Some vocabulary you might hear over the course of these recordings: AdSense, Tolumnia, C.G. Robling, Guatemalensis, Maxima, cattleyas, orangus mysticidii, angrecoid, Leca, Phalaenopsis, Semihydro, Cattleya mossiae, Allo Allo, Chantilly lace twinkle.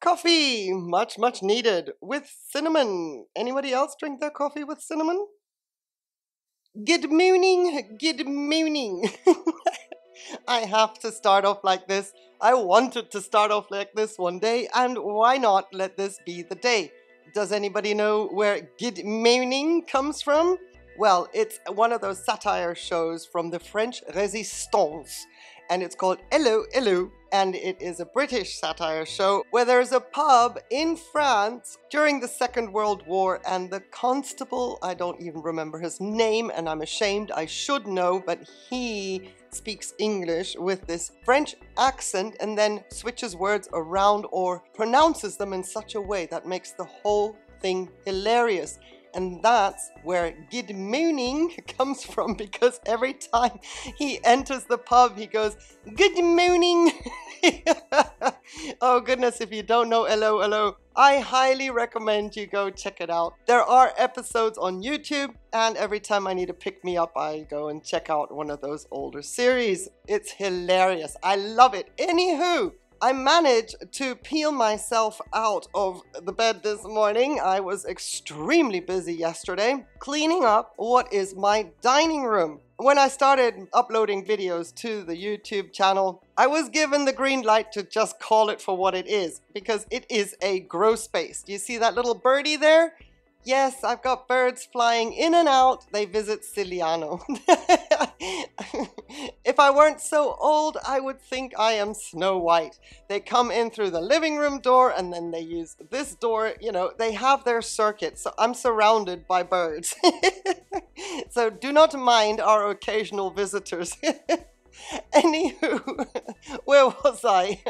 Coffee, much, much needed, with cinnamon. Anybody else drink their coffee with cinnamon? Good morning, good morning. I have to start off like this. I wanted to start off like this one day, and why not let this be the day? Does anybody know where good morning comes from? Well, it's one of those satire shows from the French Resistance, and it's called Allo Allo, and it is a British satire show where there's a pub in France during the Second World War, and the constable, I don't even remember his name, and I'm ashamed, I should know, but he speaks English with this French accent and then switches words around or pronounces them in such a way that makes the whole thing hilarious. And that's where good morning comes from, because every time he enters the pub, he goes, good morning. Oh goodness, if you don't know Allo Allo, I highly recommend you go check it out. There are episodes on YouTube, and every time I need a pick-me-up, I go and check out one of those older series. It's hilarious. I love it. Anywho, I managed to peel myself out of the bed this morning. I was extremely busy yesterday cleaning up what is my dining room. When I started uploading videos to the YouTube channel, I was given the green light to just call it for what it is, because it is a grow space. Do you see that little birdie there? Yes, I've got birds flying in and out. They visit Ciliano. If I weren't so old, I would think I am Snow White. They come in through the living room door, and then they use this door. You know, they have their circuit, so I'm surrounded by birds. So do not mind our occasional visitors. Anywho, where was I?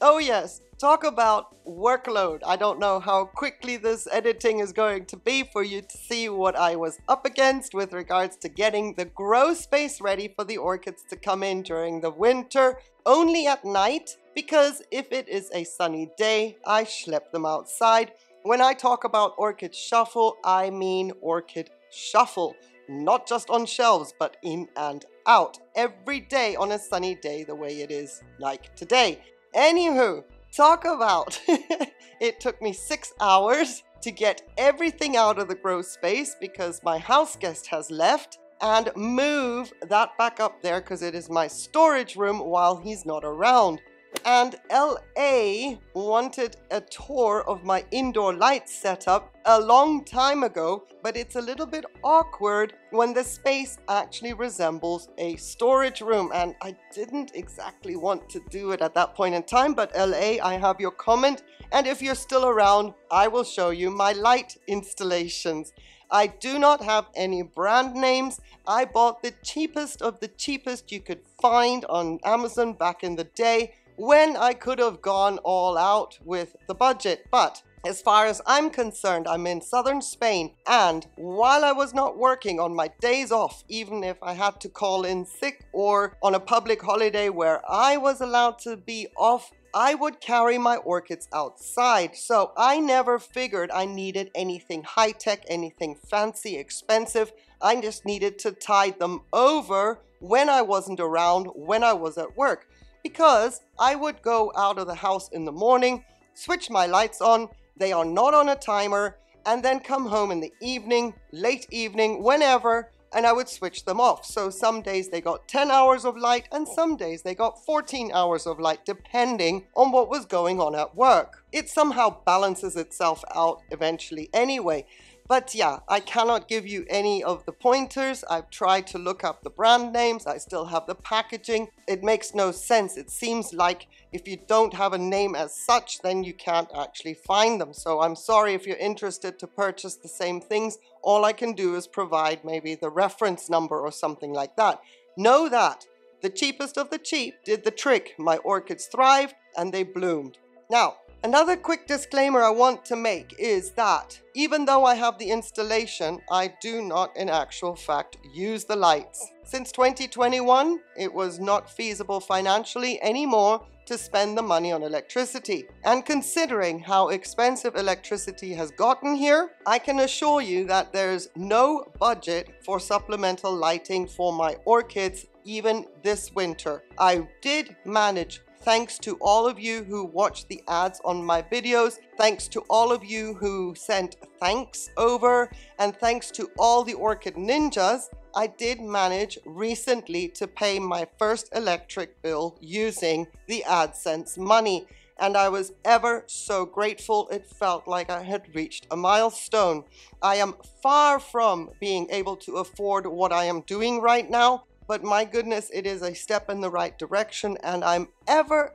Oh yes, talk about workload. I don't know how quickly this editing is going to be for you to see what I was up against with regards to getting the grow space ready for the orchids to come in during the winter, only at night, because if it is a sunny day, I schlep them outside. When I talk about orchid shuffle, I mean orchid shuffle. Not just on shelves, but in and out every day on a sunny day, the way it is like today. Anywho, talk about it took me 6 hours to get everything out of the grow space because my house guest has left, and move that back up there because it is my storage room while he's not around. And LA wanted a tour of my indoor light setup a long time ago, but it's a little bit awkward when the space actually resembles a storage room, and I didn't exactly want to do it at that point in time, but LA, I have your comment, and if you're still around, I will show you my light installations. I do not have any brand names. I bought the cheapest of the cheapest you could find on Amazon back in the day, when I could have gone all out with the budget. But as far as I'm concerned, I'm in southern Spain, and while I was not working on my days off, even if I had to call in sick or on a public holiday where I was allowed to be off, I would carry my orchids outside. So I never figured I needed anything high-tech, anything fancy, expensive. I just needed to tide them over when I wasn't around, when I was at work, because I would go out of the house in the morning, switch my lights on, they are not on a timer, and then come home in the evening, late evening, whenever, and I would switch them off. So some days they got 10 hours of light, and some days they got 14 hours of light, depending on what was going on at work. It somehow balances itself out eventually anyway. But yeah, I cannot give you any of the pointers. I've tried to look up the brand names. I still have the packaging. It makes no sense. It seems like if you don't have a name as such, then you can't actually find them. So I'm sorry if you're interested to purchase the same things. All I can do is provide maybe the reference number or something like that. Know that the cheapest of the cheap did the trick. My orchids thrived and they bloomed. Now, another quick disclaimer I want to make is that even though I have the installation, I do not in actual fact use the lights. Since 2021, it was not feasible financially anymore to spend the money on electricity. And considering how expensive electricity has gotten here, I can assure you that there's no budget for supplemental lighting for my orchids even this winter. I did manage Thanks to all of you who watch the ads on my videos. Thanks to all of you who sent thanks over. And thanks to all the Orchid Ninjas, I did manage recently to pay my first electric bill using the AdSense money. And I was ever so grateful. It felt like I had reached a milestone. I am far from being able to afford what I am doing right now, but my goodness, it is a step in the right direction, and I'm ever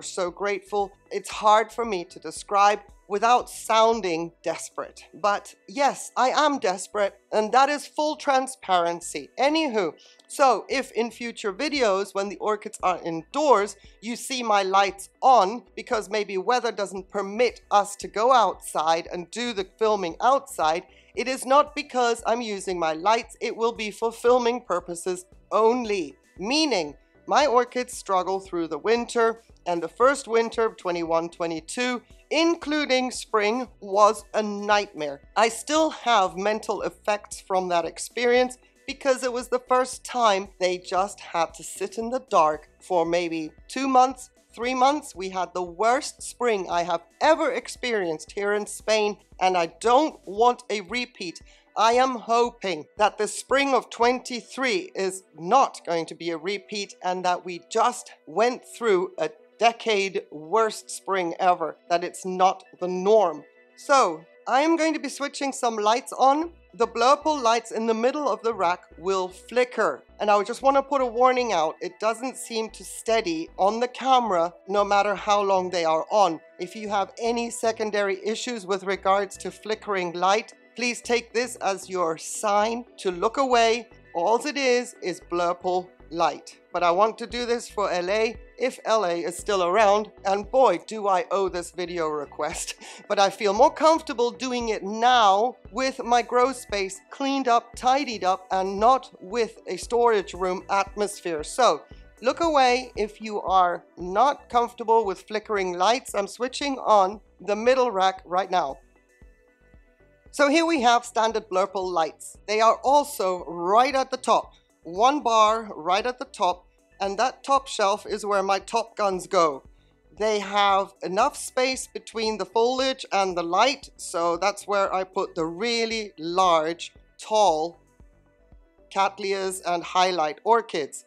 so grateful. It's hard for me to describe without sounding desperate. But yes, I am desperate, and that is full transparency. Anywho, so if in future videos when the orchids are indoors, you see my lights on because maybe weather doesn't permit us to go outside and do the filming outside, it is not because I'm using my lights. It will be for filming purposes only, meaning my orchids struggle through the winter, and the first winter of 21-22, including spring, was a nightmare. I still have mental effects from that experience because it was the first time they just had to sit in the dark for maybe 2 months, 3 months. We had the worst spring I have ever experienced here in Spain, and I don't want a repeat. I am hoping that the spring of 23 is not going to be a repeat, and that we just went through a decade worst spring ever, that it's not the norm. So I am going to be switching some lights on. The blurple lights in the middle of the rack will flicker. And I just want to put a warning out. It doesn't seem to steady on the camera no matter how long they are on. If you have any secondary issues with regards to flickering light, please take this as your sign to look away. All it is blurple light. But I want to do this for LA, if LA is still around, and boy, do I owe this video request. But I feel more comfortable doing it now with my grow space cleaned up, tidied up, and not with a storage room atmosphere. So look away if you are not comfortable with flickering lights. I'm switching on the middle rack right now. So here we have standard blurple lights. They are also right at the top. One bar right at the top, and that top shelf is where my top guns go. They have enough space between the foliage and the light, so that's where I put the really large, tall Cattleyas and highlight orchids.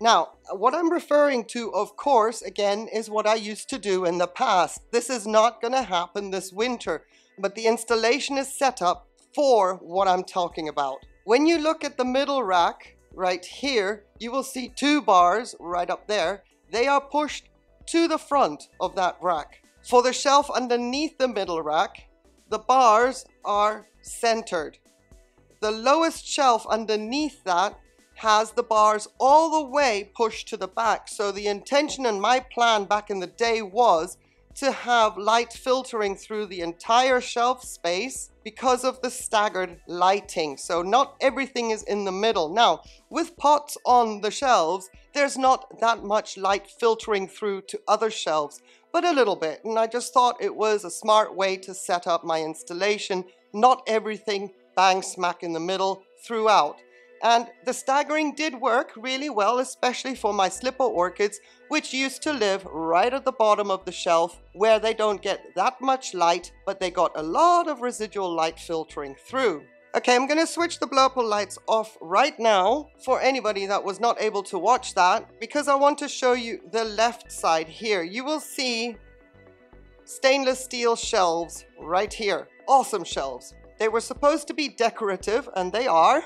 Now, what I'm referring to, of course, again, is what I used to do in the past. This is not going to happen this winter, but the installation is set up for what I'm talking about. When you look at the middle rack, right here, you will see two bars right up there. They are pushed to the front of that rack. For the shelf underneath the middle rack, the bars are centered. The lowest shelf underneath that has the bars all the way pushed to the back. So the intention and my plan back in the day was to have light filtering through the entire shelf space because of the staggered lighting. So not everything is in the middle. Now, with pots on the shelves, there's not that much light filtering through to other shelves, but a little bit. And I just thought it was a smart way to set up my installation. Not everything bang smack in the middle throughout. And the staggering did work really well, especially for my slipper orchids, which used to live right at the bottom of the shelf where they don't get that much light, but they got a lot of residual light filtering through. Okay, I'm gonna switch the blurple lights off right now for anybody that was not able to watch that, because I want to show you the left side here. You will see stainless steel shelves right here, awesome shelves. They were supposed to be decorative, and they are.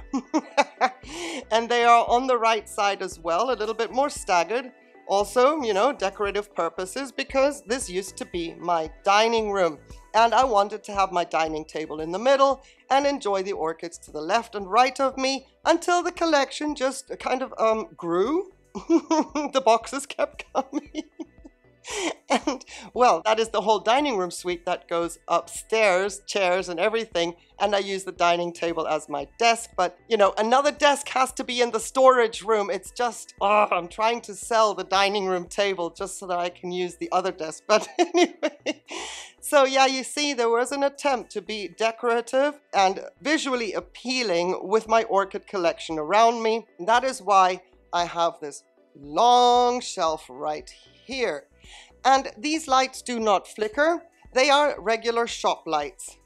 And they are on the right side as well, a little bit more staggered. Also, you know, decorative purposes, because this used to be my dining room. And I wanted to have my dining table in the middle and enjoy the orchids to the left and right of me until the collection just kind of grew. The boxes kept coming. And well, that is the whole dining room suite that goes upstairs, chairs and everything. And I use the dining table as my desk, but you know, another desk has to be in the storage room. It's just, oh, I'm trying to sell the dining room table just so that I can use the other desk. But anyway, so yeah, you see there was an attempt to be decorative and visually appealing with my orchid collection around me. And that is why I have this long shelf right here. here. And these lights do not flicker. They are regular shop lights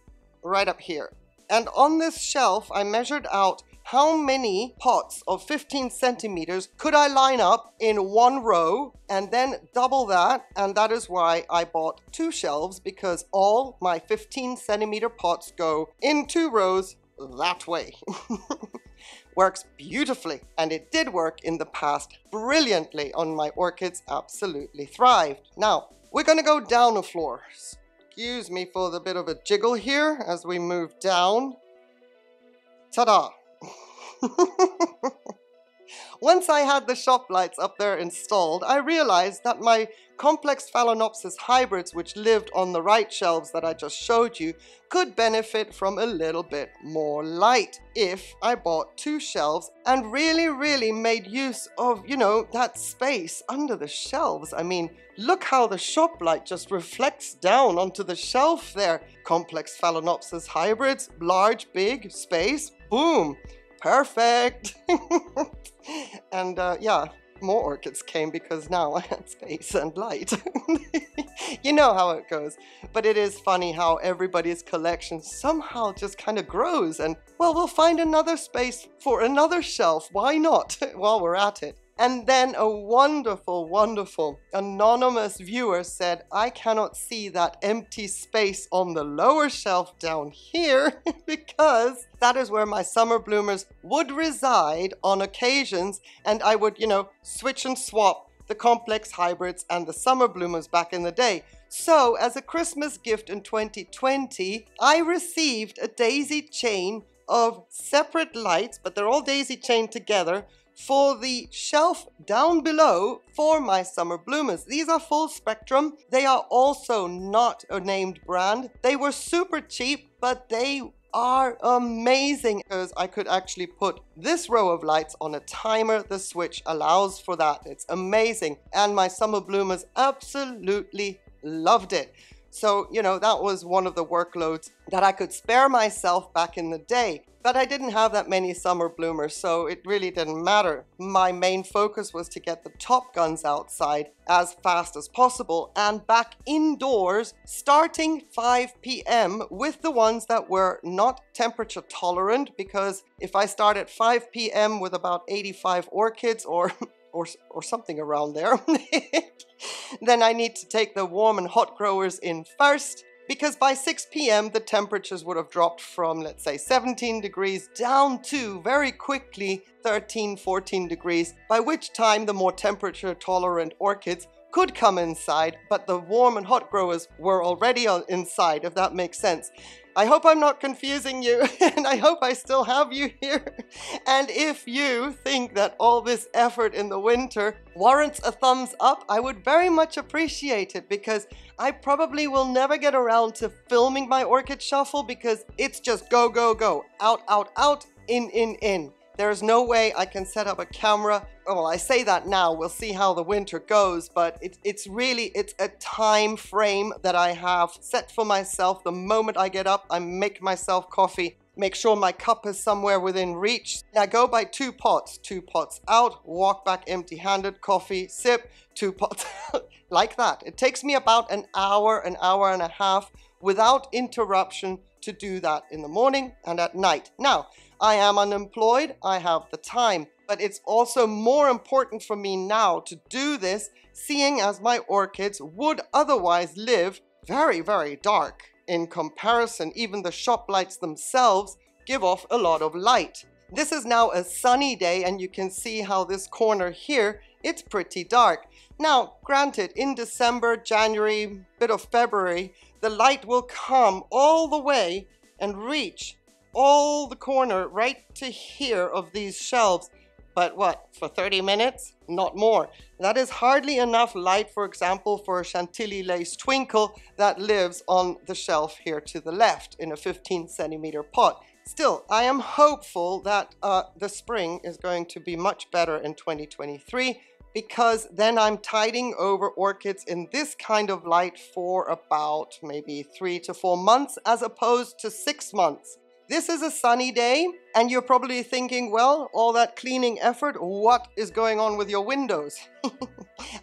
right up here. And on this shelf, I measured out how many pots of 15 centimeters could I line up in one row and then double that. And that is why I bought two shelves, because all my 15 centimeter pots go in two rows that way. Works beautifully, and it did work in the past brilliantly on my orchids. Absolutely thrived. Now we're going to go down a floor. Excuse me for the bit of a jiggle here as we move down. Ta-da! Once I had the shop lights up there installed, I realized that my complex Phalaenopsis hybrids, which lived on the right shelves that I just showed you, could benefit from a little bit more light if I bought two shelves and really made use of, you know, that space under the shelves. I mean, look how the shop light just reflects down onto the shelf there. Complex Phalaenopsis hybrids, large, big space, boom. Perfect. And yeah, more orchids came because now I had space and light. You know how it goes. But it is funny how everybody's collection somehow just kind of grows, and well, we'll find another space for another shelf. Why not? While we're at it. And then a wonderful anonymous viewer said, I cannot see that empty space on the lower shelf down here because that is where my summer bloomers would reside on occasions, and I would, you know, switch and swap the complex hybrids and the summer bloomers back in the day. So as a Christmas gift in 2020, I received a daisy chain of separate lights, but they're all daisy chained together, for the shelf down below for my summer bloomers. These are full spectrum. They are also not a named brand. They were super cheap, but they are amazing because I could actually put this row of lights on a timer. The switch allows for that. It's amazing. And my summer bloomers absolutely loved it. So, you know, that was one of the workloads that I could spare myself back in the day. But I didn't have that many summer bloomers, so it really didn't matter. My main focus was to get the top guns outside as fast as possible and back indoors starting 5 p.m. with the ones that were not temperature tolerant, because if I start at 5 p.m. with about 85 orchids or something around there, then I need to take the warm and hot growers in first, because by 6 p.m. the temperatures would have dropped from, let's say, 17 degrees down to very quickly 13, 14 degrees, by which time the more temperature tolerant orchids could come inside, but the warm and hot growers were already inside, if that makes sense. I hope I'm not confusing you, and I hope I still have you here. And if you think that all this effort in the winter warrants a thumbs up, I would very much appreciate it, because I probably will never get around to filming my orchid shuffle because it's just go, go, go, out, out, out, in, in. There is no way I can set up a camera. Well, I say that now, we'll see how the winter goes, but it's really a time frame that I have set for myself. The moment I get up, I make myself coffee, make sure my cup is somewhere within reach. I go by two pots out, walk back empty-handed, coffee, sip, two pots out, like that. It takes me about an hour and a half without interruption to do that in the morning and at night. Now, I am unemployed, I have the time, but it's also more important for me now to do this, seeing as my orchids would otherwise live very dark. In comparison, even the shop lights themselves give off a lot of light. This is now a sunny day, and you can see how this corner here, it's pretty dark. Now, granted, in December, January, bit of February, the light will come all the way and reach all the corner right to here of these shelves, but what, for 30 minutes? Not more. That is hardly enough light, for example, for a Chantilly lace twinkle that lives on the shelf here to the left in a 15 centimeter pot. Still, I am hopeful that the spring is going to be much better in 2023, because then I'm tiding over orchids in this kind of light for about maybe 3 to 4 months as opposed to 6 months. This is a sunny day, and you're probably thinking, well, all that cleaning effort, what is going on with your windows?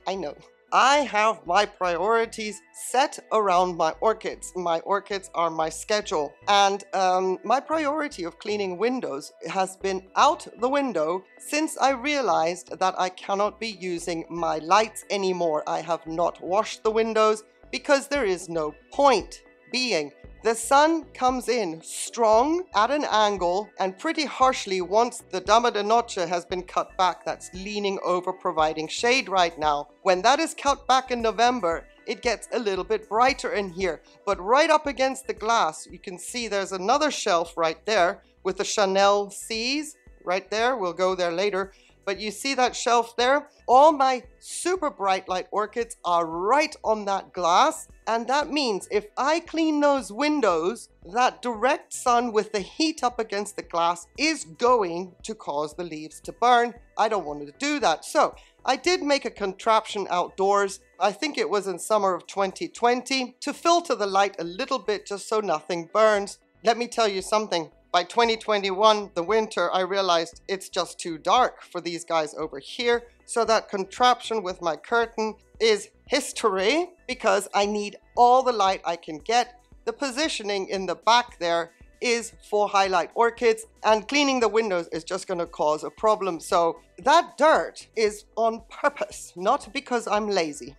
I know. I have my priorities set around my orchids. My orchids are my schedule, and my priority of cleaning windows has been out the window since I realized that I cannot be using my lights anymore. I have not washed the windows because there is no point being. The sun comes in strong at an angle and pretty harshly once the dama de noche has been cut back. That's leaning over providing shade right now. When that is cut back in November, it gets a little bit brighter in here. But right up against the glass, you can see there's another shelf right there with the Chanel C's right there. We'll go there later. But you see that shelf there? All my super bright light orchids are right on that glass. And that means if I clean those windows, that direct sun with the heat up against the glass is going to cause the leaves to burn. I don't want to do that. So I did make a contraption outdoors. I think it was in summer of 2020 to filter the light a little bit just so nothing burns. Let me tell you something. By 2021, the winter, I realized it's just too dark for these guys over here. So that contraption with my curtain is history because I need all the light I can get. The positioning in the back there is for highlight orchids, and cleaning the windows is just going to cause a problem. So that dirt is on purpose, not because I'm lazy.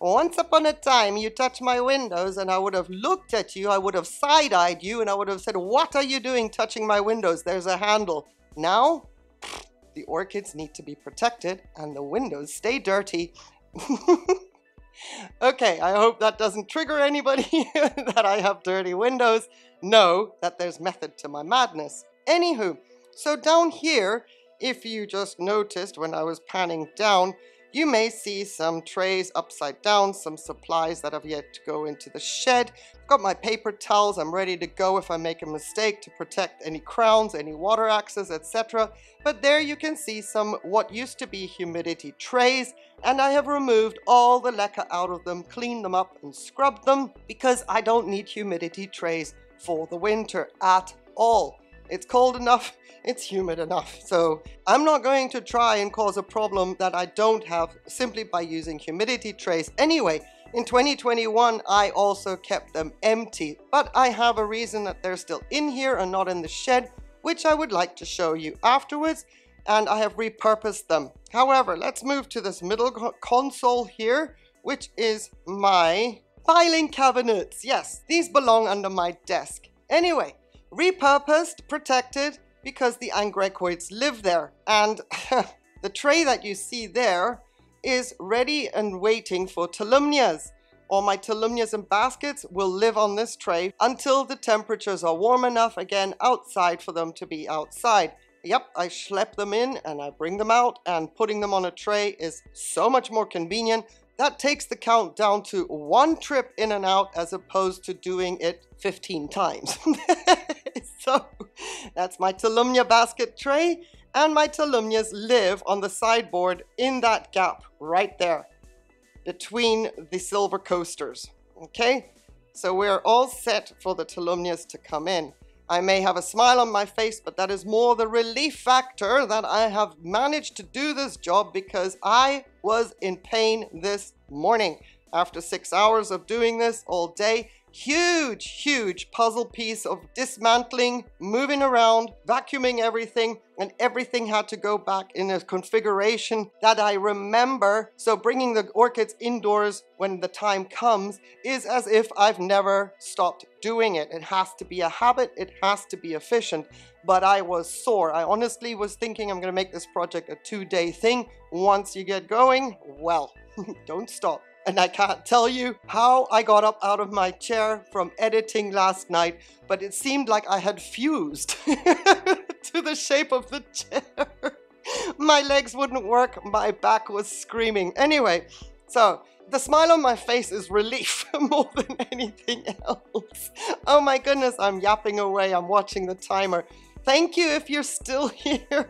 Once upon a time, you touched my windows and I would have looked at you, I would have side-eyed you, and I would have said, what are you doing touching my windows? There's a handle. Now, the orchids need to be protected and the windows stay dirty. Okay, I hope that doesn't trigger anybody that I have dirty windows. Know that there's method to my madness. Anywho, so down here, if you just noticed when I was panning down, you may see some trays upside down, some supplies that have yet to go into the shed. I've got my paper towels. I'm ready to go if I make a mistake to protect any crowns, any water axes, etc. But there you can see some what used to be humidity trays, and I have removed all the leca out of them, cleaned them up and scrubbed them because I don't need humidity trays for the winter at all. It's cold enough, it's humid enough. So I'm not going to try and cause a problem that I don't have simply by using humidity trays. Anyway, in 2021, I also kept them empty, but I have a reason that they're still in here and not in the shed, which I would like to show you afterwards. And I have repurposed them. However, let's move to this middle console here, which is my filing cabinets. Yes, these belong under my desk. Anyway, repurposed, protected, because the angrecoids live there. And the tray that you see there is ready and waiting for telumnias. All my telumnias and baskets will live on this tray until the temperatures are warm enough again outside for them to be outside. Yep, I schlep them in and I bring them out, and putting them on a tray is so much more convenient. That takes the count down to one trip in and out as opposed to doing it 15 times. So that's my telumnia basket tray, and my telumnias live on the sideboard in that gap right there between the silver coasters. Okay, so we're all set for the telumnias to come in. I may have a smile on my face, but that is more the relief factor that I have managed to do this job because I was in pain this morning. After 6 hours of doing this all day, huge puzzle piece of dismantling, moving around, vacuuming everything, and everything had to go back in a configuration that I remember. So bringing the orchids indoors when the time comes is as if I've never stopped doing it. It has to be a habit, it has to be efficient, but I was sore. I honestly was thinking I'm gonna make this project a 2-day thing. Once you get going, well, don't stop. And I can't tell you how I got up out of my chair from editing last night, but it seemed like I had fused to the shape of the chair. My legs wouldn't work, my back was screaming. Anyway, so the smile on my face is relief more than anything else. Oh my goodness, I'm yapping away, I'm watching the timer. Thank you if you're still here.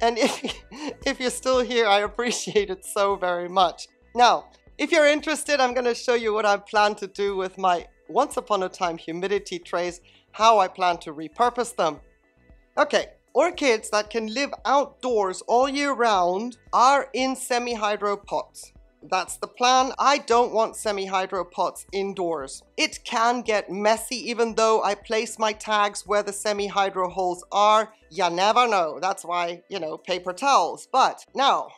And if you're still here, I appreciate it so very much. Now, if you're interested, I'm going to show you what I plan to do with my once upon a time humidity trays, how I plan to repurpose them. Okay, orchids that can live outdoors all year round are in semi-hydro pots. That's the plan. I don't want semi-hydro pots indoors. It can get messy even though I place my tags where the semi-hydro holes are. You never know. That's why, you know, paper towels. But now,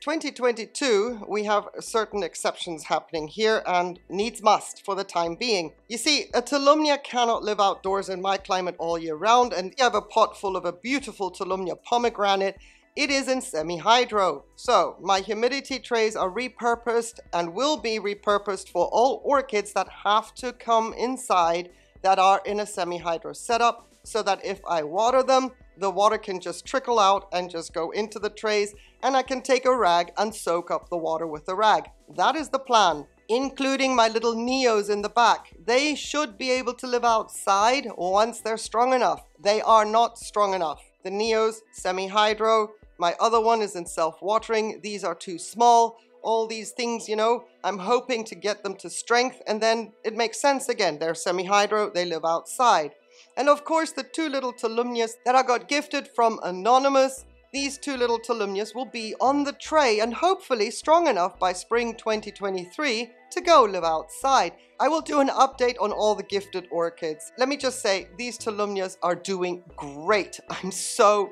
2022, we have certain exceptions happening here and needs must for the time being. You see, a Tolumnia cannot live outdoors in my climate all year round, and if you have a pot full of a beautiful Tolumnia pomegranate, it is in semi-hydro. So my humidity trays are repurposed and will be repurposed for all orchids that have to come inside that are in a semi-hydro setup, so that if I water them, the water can just trickle out and just go into the trays, and I can take a rag and soak up the water with the rag. That is the plan, including my little neos in the back. They should be able to live outside once they're strong enough. They are not strong enough. The neos, semi-hydro, my other one is in self-watering. These are too small. All these things, you know, I'm hoping to get them to strength, and then it makes sense again. They're semi-hydro, they live outside. And of course, the two little Tolumnias that I got gifted from Anonymous, these two little Tolumnias will be on the tray and hopefully strong enough by spring 2023 to go live outside. I will do an update on all the gifted orchids. Let me just say, these Tolumnias are doing great. I'm so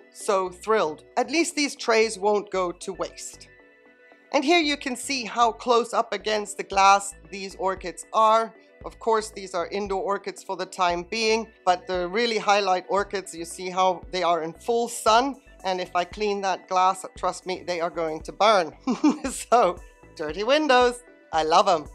thrilled. At least these trays won't go to waste. And here you can see how close up against the glass these orchids are. Of course, these are indoor orchids for the time being, but the really highlight orchids, you see how they are in full sun. And if I clean that glass, trust me, they are going to burn. So, dirty windows, I love them.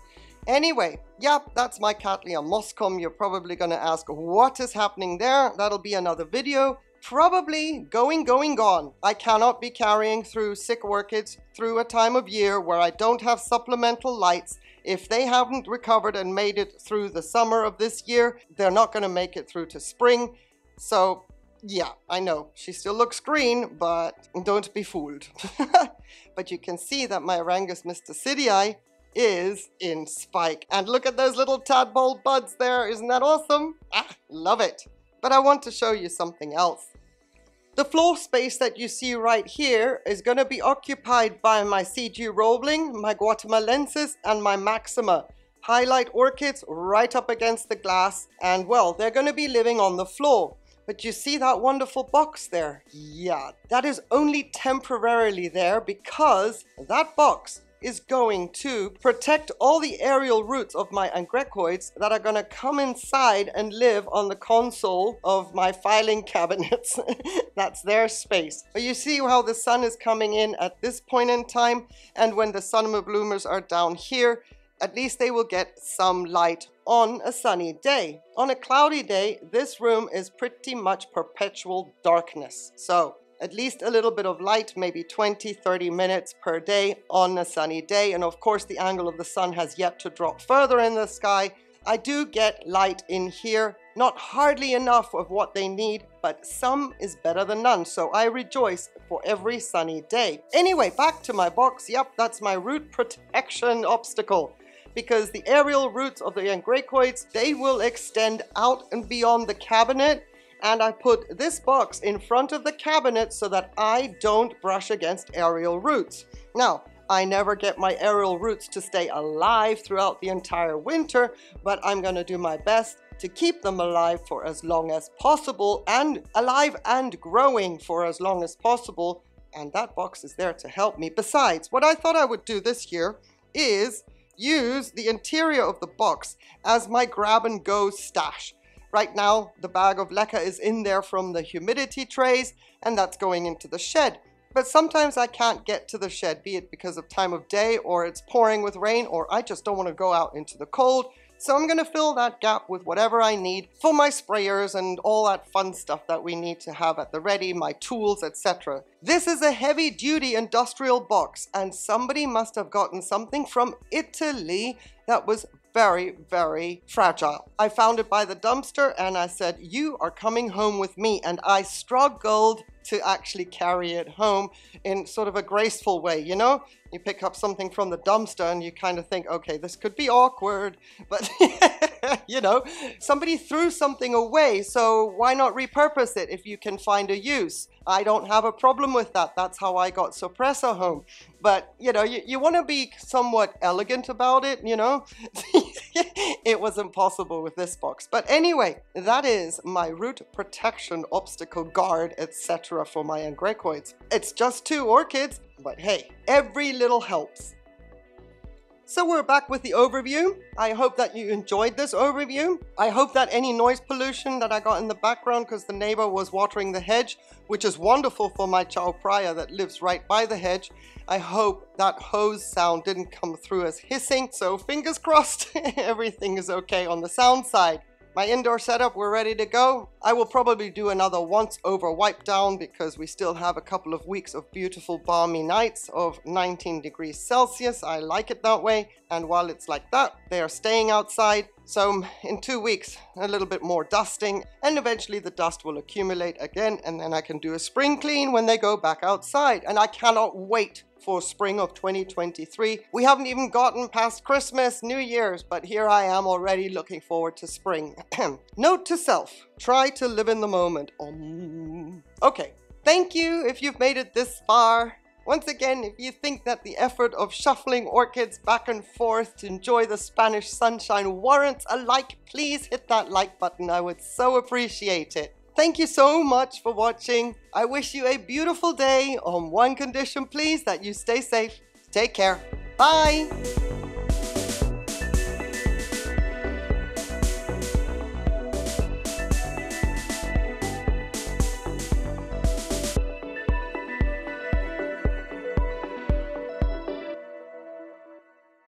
Anyway, yep, that's my Cattleya mossiae. You're probably going to ask, what is happening there? That'll be another video. Probably gone. I cannot be carrying through sick orchids through a time of year where I don't have supplemental lights. If they haven't recovered and made it through the summer of this year, they're not going to make it through to spring. So yeah, I know she still looks green, but don't be fooled. But you can see that my Orangus mysticidii is in spike. And look at those little tadpole buds there. Isn't that awesome? Ah, love it. But I want to show you something else. The floor space that you see right here is going to be occupied by my C.G. Robling, my Guatemalensis, and my Maxima. Highlight orchids right up against the glass, and well, they're going to be living on the floor. But you see that wonderful box there? Yeah, that is only temporarily there because that box is going to protect all the aerial roots of my angrecoids that are going to come inside and live on the console of my filing cabinets. That's their space. But you see how the sun is coming in at this point in time, and when the summer bloomers are down here, at least they will get some light on a sunny day. On a cloudy day, this room is pretty much perpetual darkness. So at least a little bit of light, maybe 20-30 minutes per day on a sunny day. And of course, the angle of the sun has yet to drop further in the sky. I do get light in here, not hardly enough of what they need, but some is better than none. So I rejoice for every sunny day. Anyway, back to my box. Yep, that's my root protection obstacle, because the aerial roots of the Angrecoids, they will extend out and beyond the cabinet. And I put this box in front of the cabinet so that I don't brush against aerial roots. Now, I never get my aerial roots to stay alive throughout the entire winter, but I'm going to do my best to keep them alive for as long as possible, and alive and growing for as long as possible. And that box is there to help me. Besides, what I thought I would do this year is use the interior of the box as my grab-and-go stash. Right now, the bag of leca is in there from the humidity trays, and that's going into the shed. But sometimes I can't get to the shed, be it because of time of day, or it's pouring with rain, or I just don't want to go out into the cold. So I'm going to fill that gap with whatever I need for my sprayers and all that fun stuff that we need to have at the ready, my tools, etc. This is a heavy-duty industrial box, and somebody must have gotten something from Italy that was very fragile. I found it by the dumpster and I said, you are coming home with me. And I struggled to actually carry it home in sort of a graceful way, you know? You pick up something from the dumpster and you kind of think, okay, this could be awkward, but you know, somebody threw something away, so why not repurpose it if you can find a use? I don't have a problem with that. That's how I got Sopressa home. But, you know, you want to be somewhat elegant about it, you know. It was impossible with this box. But anyway, that is my root protection, obstacle guard, etc. for my Angrecoids. It's just 2 orchids, but hey, every little helps. So we're back with the overview. I hope that you enjoyed this overview. I hope that any noise pollution that I got in the background because the neighbor was watering the hedge, which is wonderful for my Chaupraia that lives right by the hedge. I hope that hose sound didn't come through as hissing. So fingers crossed, everything is okay on the sound side. My indoor setup, we're ready to go. I will probably do another once-over wipe down because we still have a couple of weeks of beautiful balmy nights of 19 degrees Celsius. I like it that way. And while it's like that, they are staying outside. So in 2 weeks, a little bit more dusting, and eventually the dust will accumulate again, and then I can do a spring clean when they go back outside. And I cannot wait for spring of 2023. We haven't even gotten past Christmas, New Year's, but here I am already looking forward to spring. Note to self, try to live in the moment. Okay, thank you if you've made it this far. Once again, if you think that the effort of shuffling orchids back and forth to enjoy the Spanish sunshine warrants a like, please hit that like button. I would so appreciate it. Thank you so much for watching. I wish you a beautiful day on one condition, please, that you stay safe. Take care. Bye.